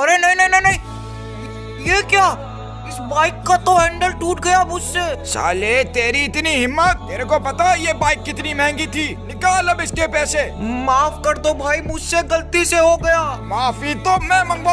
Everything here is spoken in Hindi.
अरे नहीं नहीं नहीं नहीं, ये क्या? इस बाइक का तो हैंडल टूट गया मुझसे। साले तेरी इतनी हिम्मत, तेरे को पता है ये बाइक कितनी महंगी थी? निकाल अब इसके पैसे। माफ कर दो भाई, मुझसे गलती से हो गया। माफी तो मैं मंगवा